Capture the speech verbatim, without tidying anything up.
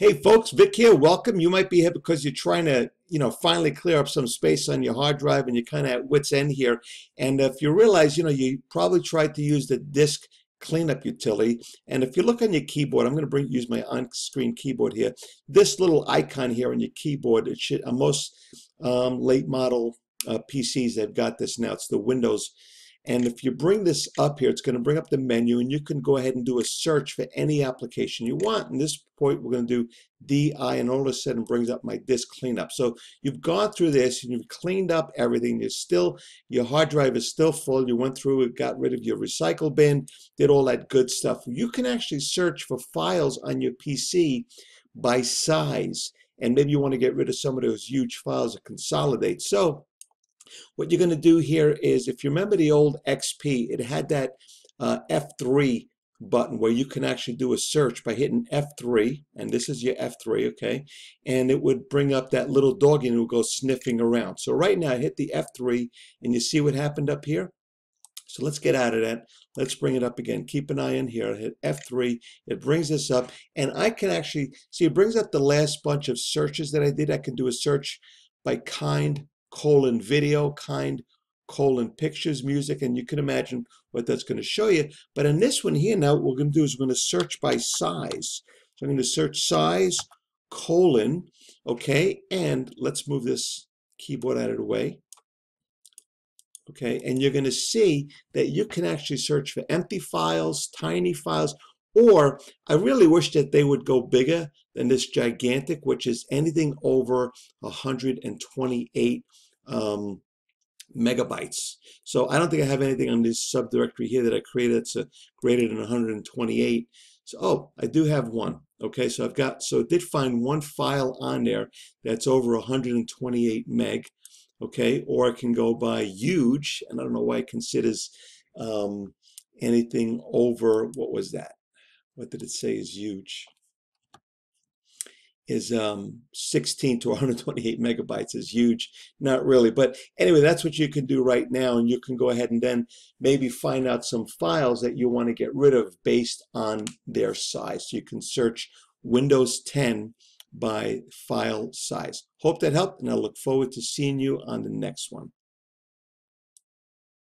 Hey folks, Vic here. Welcome. You might be here because you're trying to, you know, finally clear up some space on your hard drive and you're kind of at wit's end here. And if you realize, you know, you probably tried to use the disk cleanup utility. And if you look on your keyboard, I'm going to bring use my on-screen keyboard here. This little icon here on your keyboard, it should, on most um, late model uh, P Cs, they've got this now. It's the Windows. And if you bring this up here, it's going to bring up the menu, and you can go ahead and do a search for any application you want. In this point, we're going to do D I, and all of a sudden brings up my disk cleanup. So you've gone through this, and you've cleaned up everything. You're still, your hard drive is still full. You went through it, got rid of your recycle bin, did all that good stuff. You can actually search for files on your P C by size, and maybe you want to get rid of some of those huge files and consolidate. So what you're going to do here is, if you remember the old X P, it had that uh, F three button where you can actually do a search by hitting F three, and this is your F three, okay? And it would bring up that little doggy and it would go sniffing around. So right now, I hit the F three, and you see what happened up here? So let's get out of that. Let's bring it up again. Keep an eye in here. Hit F three. It brings this up, and I can actually, see it brings up the last bunch of searches that I did. I can do a search by kind, colon video, kind, colon pictures, music, and you can imagine what that's going to show you. But in this one here now, what we're going to do is we're going to search by size. So I'm going to search size, colon, okay, and let's move this keyboard out of the way. Okay, and you're going to see that you can actually search for empty files, tiny files, or I really wish that they would go bigger than this gigantic, which is anything over one hundred twenty-eight um, megabytes. So I don't think I have anything on this subdirectory here that I created that's a, greater than one hundred twenty-eight. So, oh, I do have one. Okay, so I've got, so it did find one file on there that's over one hundred twenty-eight meg. Okay, or I can go by huge, and I don't know why it considers um, anything over, what was that? What did it say is huge? Is um, sixteen to one hundred twenty-eight megabytes is huge. Not really, but anyway, that's what you can do right now, and you can go ahead and then maybe find out some files that you want to get rid of based on their size. So you can search Windows ten by file size. Hope that helped, and I look forward to seeing you on the next one.